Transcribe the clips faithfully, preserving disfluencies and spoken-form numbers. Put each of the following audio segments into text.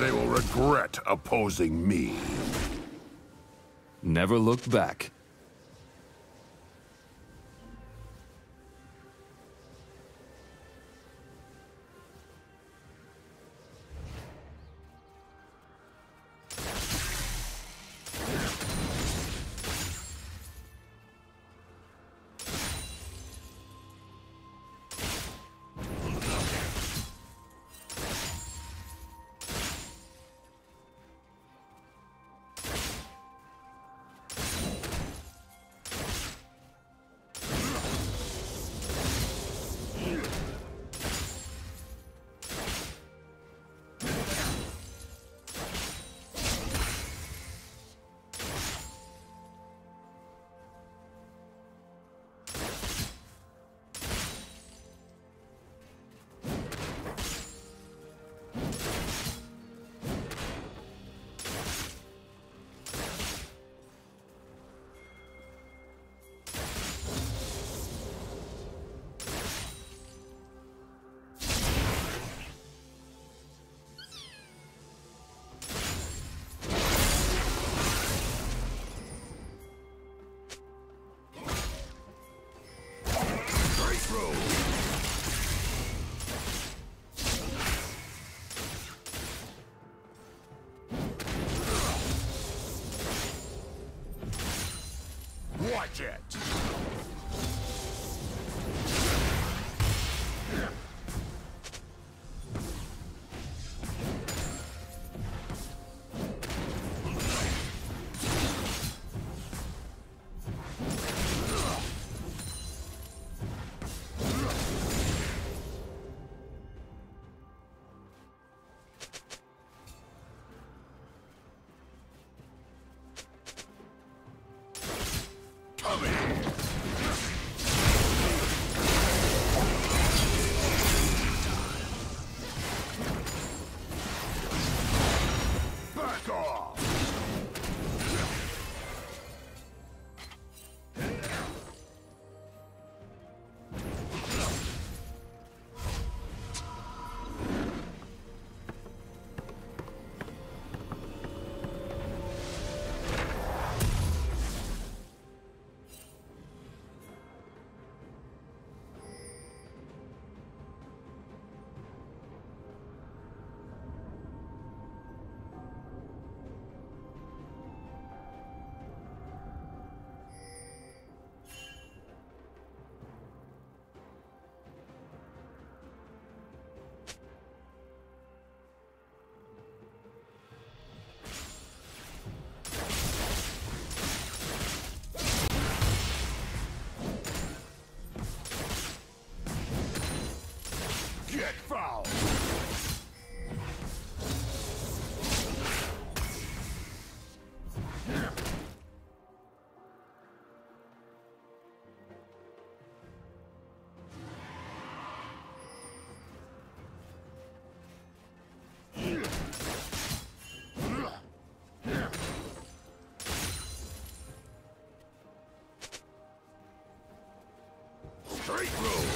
They will regret opposing me. Never look back. Watch it! Foul! Straight road!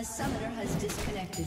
A summoner has disconnected.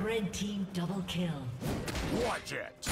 Red team double kill. Watch it!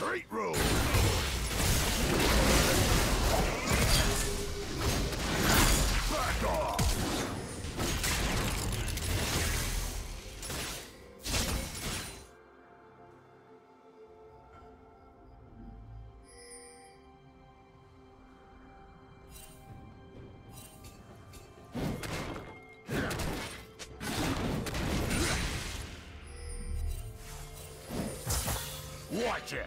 Great road. Watch it!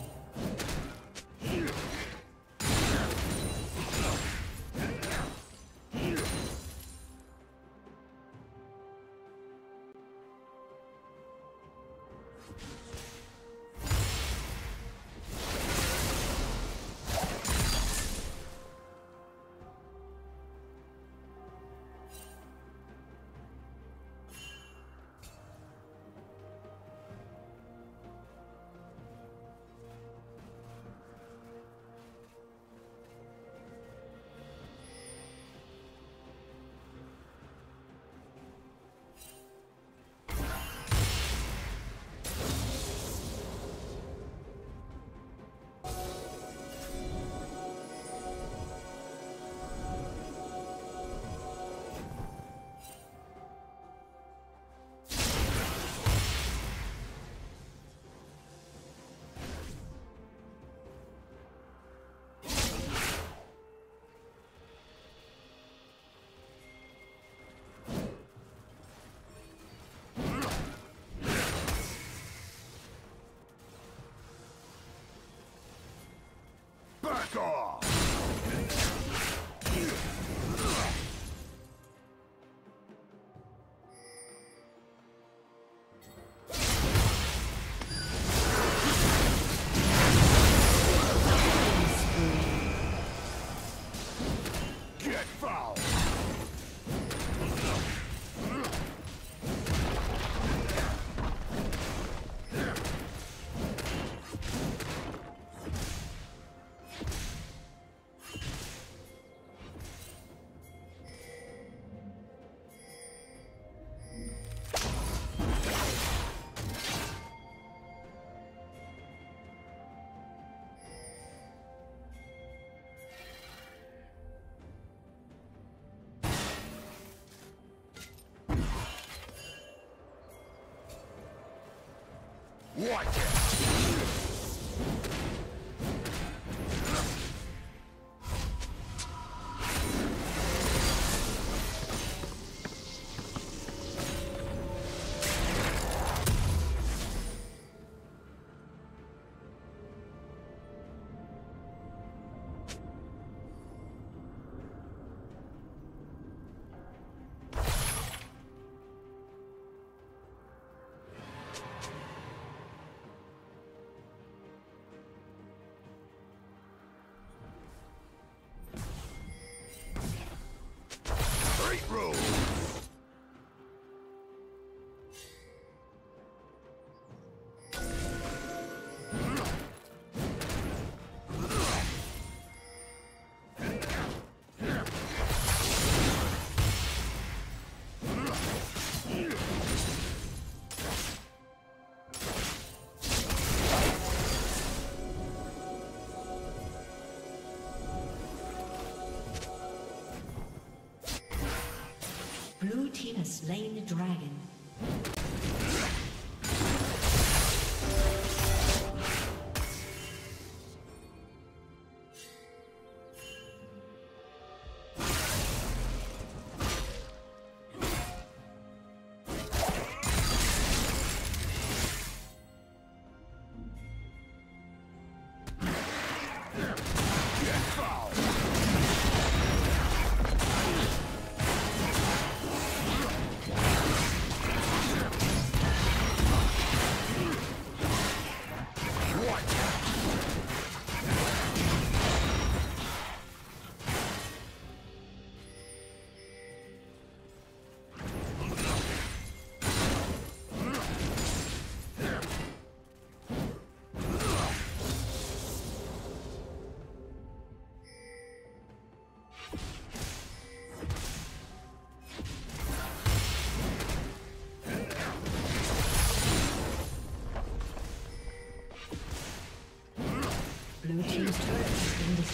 Watch it!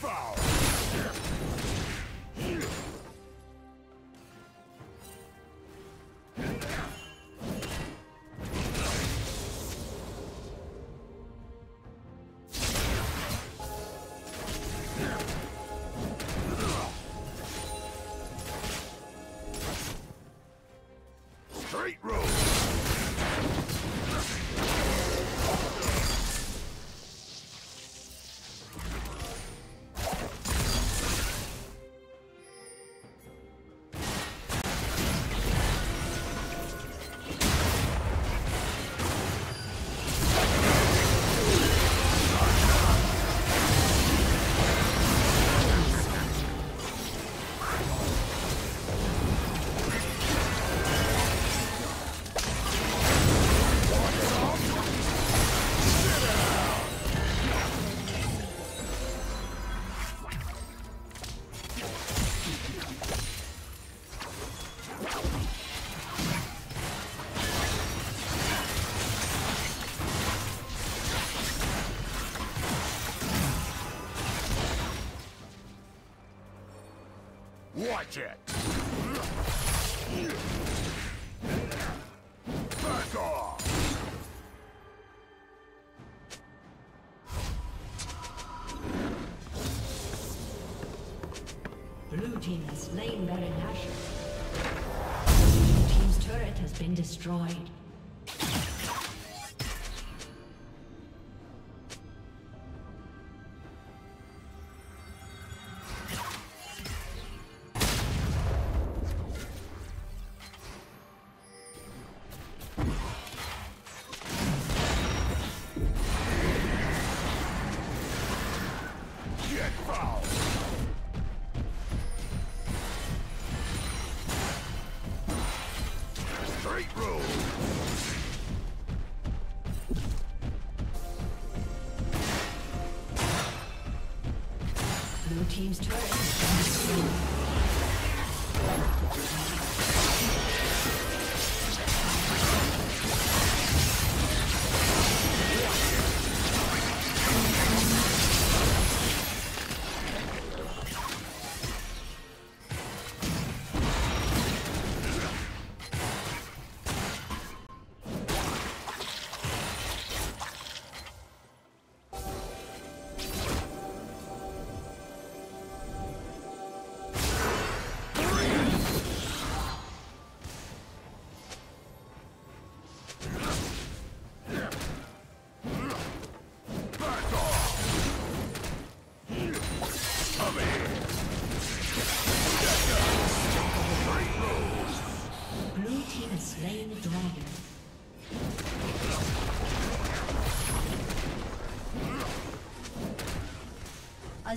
Foul! Straight road! Watch it! Back off! Blue team has slain Baron Nashor. Blue team's turret has been destroyed. Blue team's turret has been A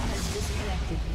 has disconnected.